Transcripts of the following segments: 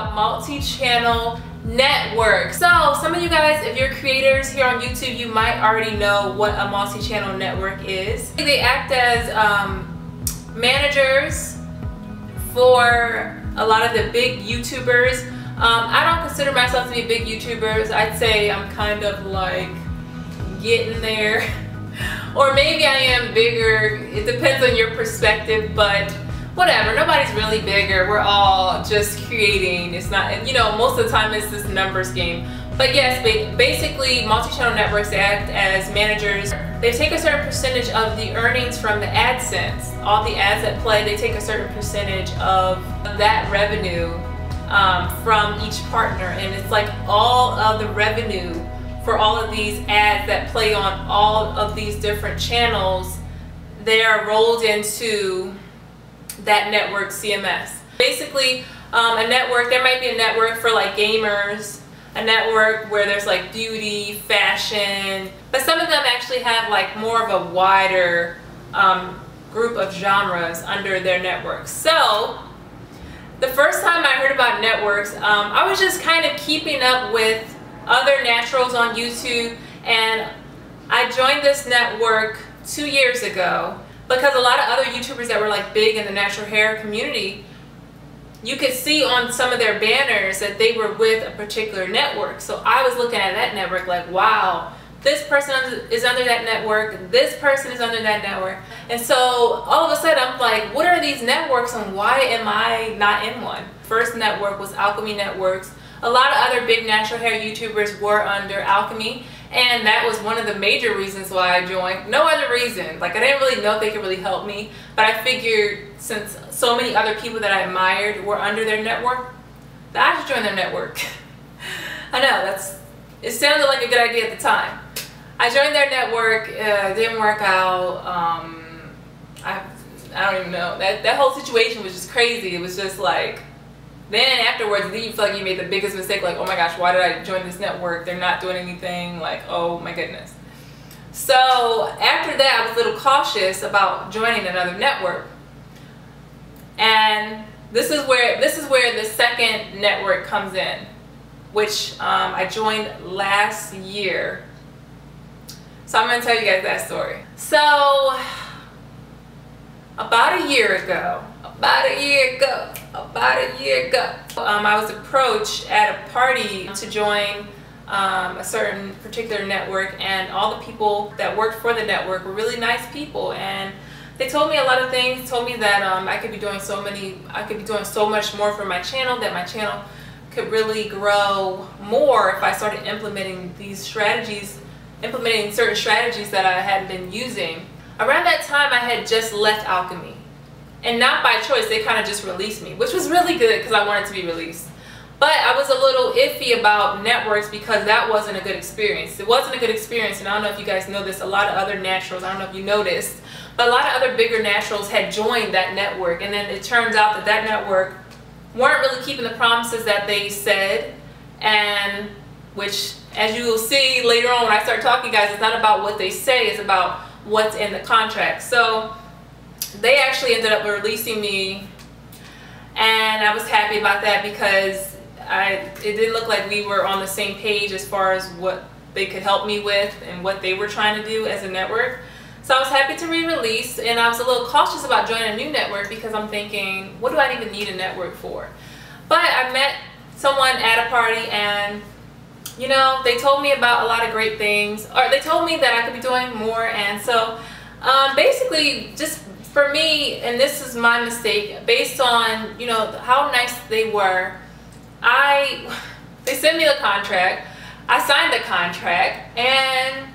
about multi-channel network. So some of you guys, if you're creators here on YouTube, you might already know what a multi-channel network is. They act as managers for a lot of the big YouTubers. I don't consider myself to be big YouTubers. I'd say I'm kind of like getting there. Or maybe I am bigger. It depends on your perspective, but whatever, nobody's really bigger. We're all just creating. It's not, you know, most of the time it's this numbers game. But yes, basically multi-channel networks act as managers. They take a certain percentage of the earnings from the AdSense. All the ads that play, they take a certain percentage of that revenue from each partner. And it's like all of the revenue for all of these ads that play on all of these different channels, they are rolled into that network CMS. Basically, a network, there might be a network for like gamers, a network where there's like beauty, fashion, but some of them actually have like more of a wider group of genres under their network. So the first time I heard about networks, I was just kind of keeping up with other naturals on YouTube, and I joined this network 2 years ago because a lot of other YouTubers that were like big in the natural hair community, you could see on some of their banners that they were with a particular network. So I was looking at that network like, wow, this person is under that network, this person is under that network. And so all of a sudden I'm like, what are these networks and why am I not in one? First network was Alchemy Networks. A lot of other big natural hair YouTubers were under Alchemy, and that was one of the major reasons why I joined. No other reason. Like, I didn't really know if they could really help me, but I figured since so many other people that I admired were under their network, that I should join their network. I know, it sounded like a good idea at the time. I joined their network, it didn't work out. I don't even know. That whole situation was just crazy. It was just like, then afterwards, then you feel like you made the biggest mistake, like, oh my gosh, why did I join this network? They're not doing anything, like, oh my goodness. So after that, I was a little cautious about joining another network. And this is where the second network comes in, which I joined last year. So I'm gonna tell you guys that story. So about a year ago, I was approached at a party to join a certain particular network, and all the people that worked for the network were really nice people, and they told me a lot of things. Told me that I could be doing so much more for my channel, that my channel could really grow more if I started implementing these strategies, implementing certain strategies that I hadn't been using. Around that time, I had just left Alchemy. And not by choice, they kind of just released me, which was really good because I wanted to be released. But I was a little iffy about networks because that wasn't a good experience. It wasn't a good experience, and I don't know if you guys know this, a lot of other naturals, I don't know if you noticed, but a lot of other bigger naturals had joined that network, and then it turns out that that network weren't really keeping the promises that they said, and which, as you will see later on when I start talking, guys, it's not about what they say, it's about what's in the contract. So they actually ended up releasing me, and I was happy about that because it didn't look like we were on the same page as far as what they could help me with and what they were trying to do as a network. So I was happy to be released, and I was a little cautious about joining a new network because I'm thinking, what do I even need a network for? But I met someone at a party, and you know, they told me about a lot of great things, or they told me that I could be doing more. And so basically, just for me, and this is my mistake, based on, you know, how nice they were, they sent me the contract, I signed the contract, and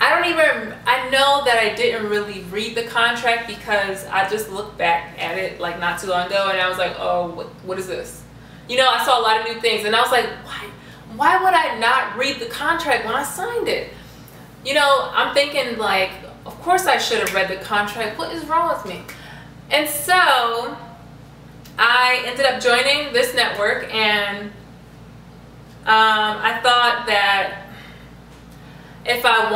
I know that I didn't really read the contract because I just looked back at it like not too long ago, and I was like, oh, what is this? You know, I saw a lot of new things, and I was like, why would I not read the contract when I signed it? You know, I'm thinking like, of course I should have read the contract. What is wrong with me? And so I ended up joining this network, and I thought that if I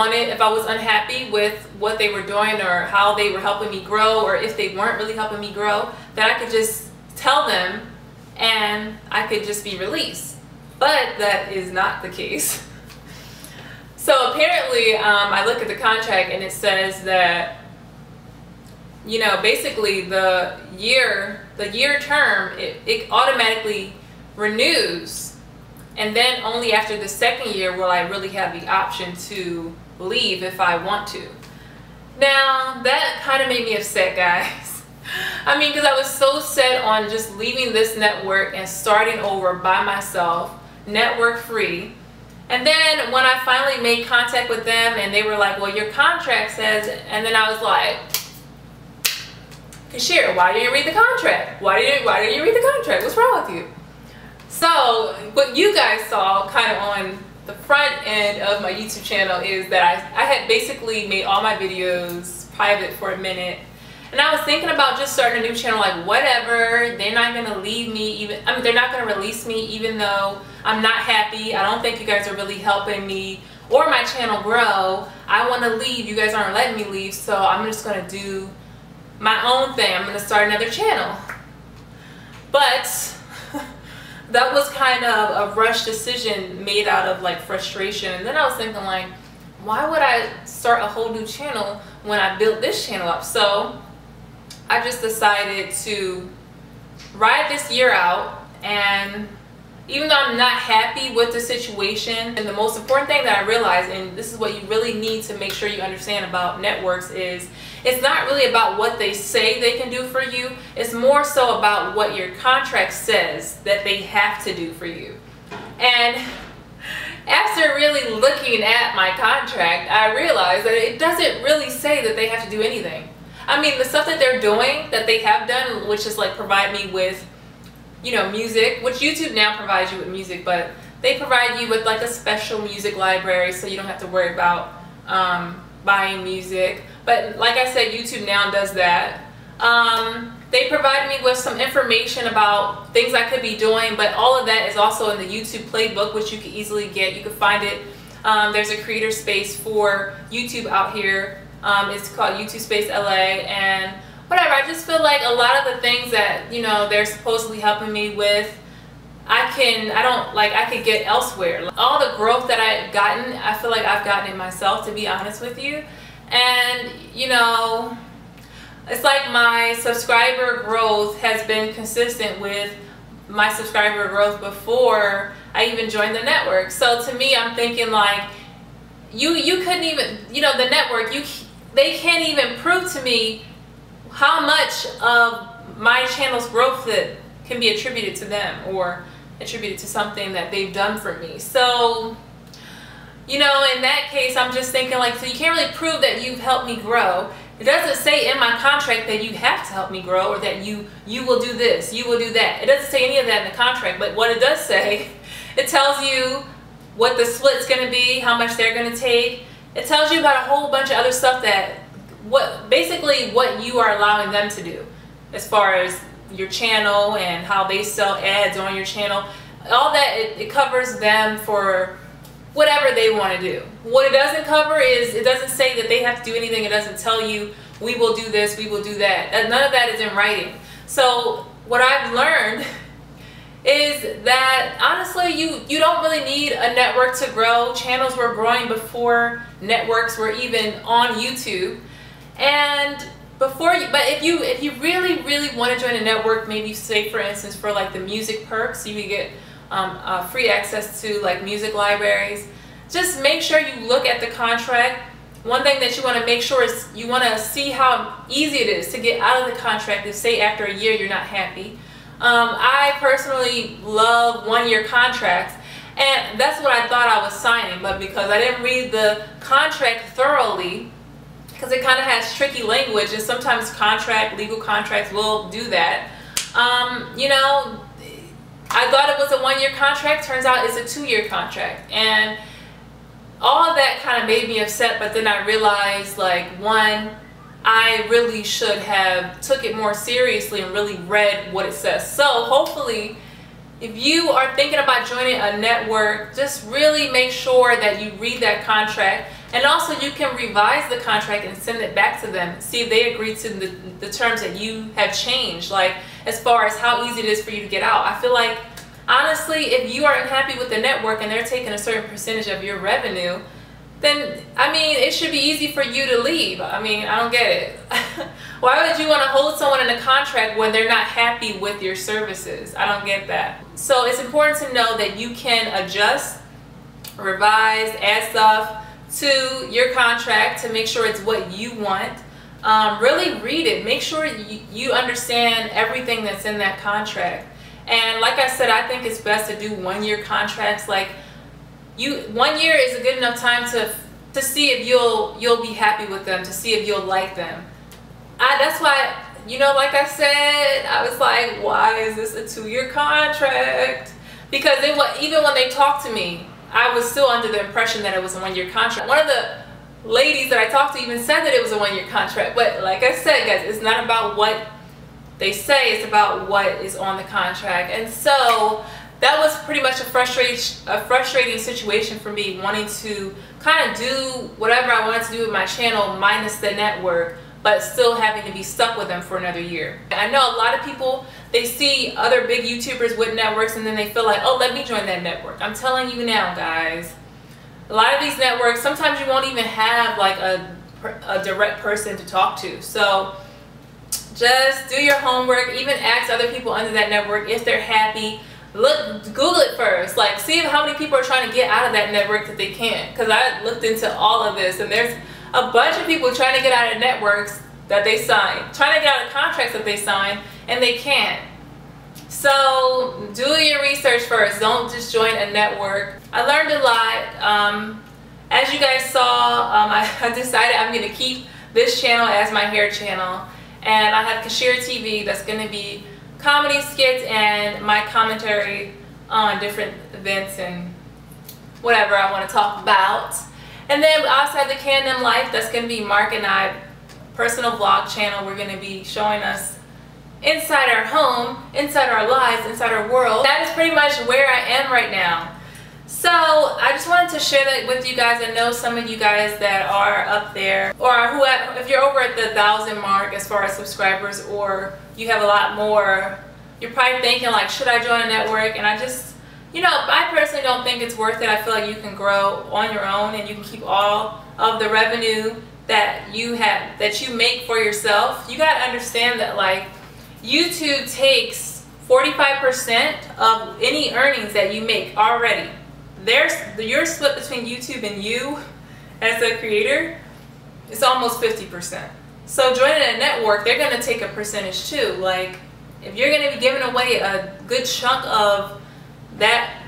was unhappy with what they were doing or how they were helping me grow, or if they weren't really helping me grow, that I could just tell them and I could just be released. But that is not the case. So apparently, I look at the contract and it says that, you know, basically the year term, it automatically renews, and then only after the second year will I really have the option to leave if I want to. Now that kind of made me upset, guys. I mean, because I was so set on just leaving this network and starting over by myself, network free. And then when I finally made contact with them and they were like, well, your contract says, and then I was like, Kashira, why didn't you read the contract? Why didn't you read the contract? What's wrong with you? So what you guys saw kind of on the front end of my YouTube channel is that I had basically made all my videos private for a minute, and I was thinking about just starting a new channel, like whatever, they're not going to leave me, even, I mean, they're not going to release me even though I'm not happy. I don't think you guys are really helping me or my channel grow. I want to leave, you guys aren't letting me leave, so I'm just going to do my own thing. I'm going to start another channel. But that was kind of a rushed decision made out of like frustration. And then I was thinking, like, why would I start a whole new channel when I built this channel up? So I just decided to ride this year out, and even though I'm not happy with the situation, and the most important thing that I realized, and this is what you really need to make sure you understand about networks, is it's not really about what they say they can do for you. It's more so about what your contract says that they have to do for you. And after really looking at my contract, I realized that it doesn't really say that they have to do anything. I mean, the stuff that they're doing, that they have done, which is like provide me with, you know, music, which YouTube now provides you with music, but they provide you with like a special music library, so you don't have to worry about buying music. But like I said, YouTube now does that. They provide me with some information about things I could be doing, but all of that is also in the YouTube playbook, which you can easily get. You can find it. There's a creator space for YouTube out here. It's called YouTube Space LA, and whatever, I just feel like a lot of the things that, you know, they're supposedly helping me with, I could get elsewhere. All the growth that I've gotten, I feel like I've gotten it myself, to be honest with you. And, you know, it's like my subscriber growth has been consistent with my subscriber growth before I even joined the network. So to me, I'm thinking like, you couldn't even, you know, the network, they can't even prove to me how much of my channel's growth that can be attributed to them or attributed to something that they've done for me. So, you know, in that case, I'm just thinking like, so you can't really prove that you've helped me grow. It doesn't say in my contract that you have to help me grow or that you will do this, you will do that. It doesn't say any of that in the contract, but what it does say, it tells you what the split's gonna be, how much they're gonna take. It tells you about a whole bunch of other stuff that basically what you are allowing them to do as far as your channel and how they sell ads on your channel. All that, it covers them for whatever they want to do. What it doesn't cover is, it doesn't say that they have to do anything. It doesn't tell you we will do this, we will do that. None of that is in writing. So what I've learned is that honestly you don't really need a network to grow. Channels were growing before networks were even on YouTube. And but if you really want to join a network, maybe say for instance for like the music perks, you can get free access to like music libraries. Just make sure you look at the contract. One thing that you want to make sure is you want to see how easy it is to get out of the contract if, say, after a year you're not happy. I personally love one-year contracts, and that's what I thought I was signing, but because I didn't read the contract thoroughly, because it kind of has tricky language, and sometimes legal contracts will do that. You know, I thought it was a one-year contract, turns out it's a two-year contract, and all of that kind of made me upset. But then I realized, like, one, I really should have took it more seriously and really read what it says. So hopefully if you are thinking about joining a network, just really make sure that you read that contract. And also you can revise the contract and send it back to them, see if they agree to the terms that you have changed, like as far as how easy it is for you to get out. I feel like, honestly, if you are unhappy with the network and they're taking a certain percentage of your revenue, then, I mean, it should be easy for you to leave. I mean, I don't get it. Why would you want to hold someone in a contract when they're not happy with your services? I don't get that. So it's important to know that you can adjust, revise, add stuff to your contract to make sure it's what you want. Really read it. Make sure you understand everything that's in that contract. And like I said, I think it's best to do one-year contracts. Like, 1 year is a good enough time to see if you'll be happy with them, to see if you'll like them. That's why, you know, like I said, I was like, why is this a two-year contract? Because even when they talked to me, I was still under the impression that it was a one-year contract. One of the ladies that I talked to even said that it was a one-year contract. But like I said, guys, it's not about what they say, it's about what is on the contract. And so that was pretty much a frustrating situation for me, wanting to kind of do whatever I wanted to do with my channel minus the network, but still having to be stuck with them for another year. I know a lot of people, they see other big YouTubers with networks and then they feel like, oh, let me join that network. I'm telling you now, guys, a lot of these networks, sometimes you won't even have like a direct person to talk to. So just do your homework, even ask other people under that network if they're happy. Look, Google it first, like see how many people are trying to get out of that network that they can't, because I looked into all of this and there's a bunch of people trying to get out of networks that they signed, trying to get out of contracts that they signed, and they can't. So do your research first, don't just join a network. I learned a lot. As you guys saw, I decided I'm going to keep this channel as my hair channel, and I have Kashira TV that's going to be comedy skits and my commentary on different events and whatever I want to talk about. And then outside the K&M Life, that's going to be Mark and I's personal vlog channel. We're going to be showing us inside our home, inside our lives, inside our world. That is pretty much where I am right now. So I just wanted to share that with you guys. I know some of you guys that are up there, or who have, if you're over at the 1,000 mark as far as subscribers, or you have a lot more, you're probably thinking like, should I join a network? And I just, you know, I personally don't think it's worth it. I feel like you can grow on your own and you can keep all of the revenue that you have, that you make for yourself. You got to understand that like YouTube takes 45% of any earnings that you make already. There's your split between YouTube and you as a creator, it's almost 50%. So joining a network, they're going to take a percentage too. Like if you're going to be giving away a good chunk of that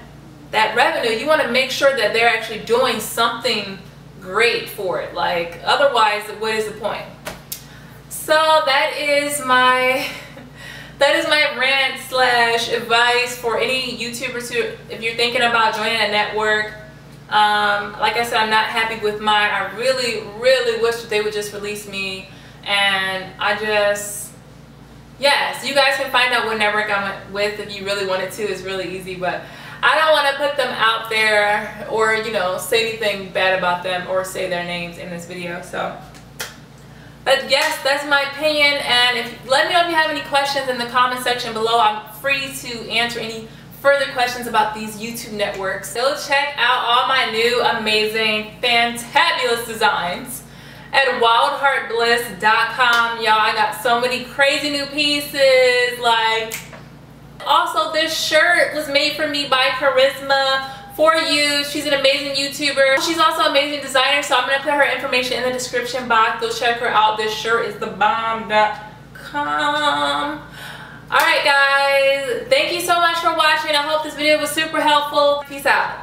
revenue, you want to make sure that they're actually doing something great for it. Like otherwise, what is the point? So that is my rant / advice for any YouTuber if you're thinking about joining a network. Like I said, I'm not happy with mine. I really, really wish that they would just release me. And I just, yes, you guys can find out what network I'm with if you really wanted to. It's really easy, but I don't want to put them out there or, you know, say anything bad about them or say their names in this video. So. But yes, that's my opinion, and let me know if you have any questions in the comment section below. I'm free to answer any further questions about these YouTube networks. So check out all my new, amazing, fantabulous designs at wildheartbliss.com. Y'all, I got so many crazy new pieces. Like, also this shirt was made for me by Kharyzma. For you. She's an amazing YouTuber. She's also an amazing designer, so I'm going to put her information in the description box. Go check her out. This shirt is thebomb.com. Alright guys, thank you so much for watching. I hope this video was super helpful. Peace out.